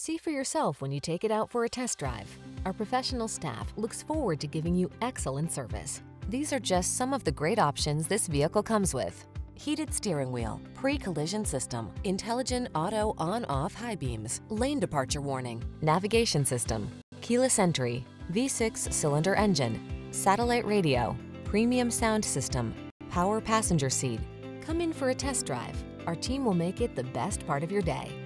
See for yourself when you take it out for a test drive. Our professional staff looks forward to giving you excellent service. These are just some of the great options this vehicle comes with: heated steering wheel, pre-collision system, intelligent auto on-off high beams, lane departure warning, navigation system, keyless entry, V6 cylinder engine, satellite radio, premium sound system, power passenger seat. Come in for a test drive. Our team will make it the best part of your day.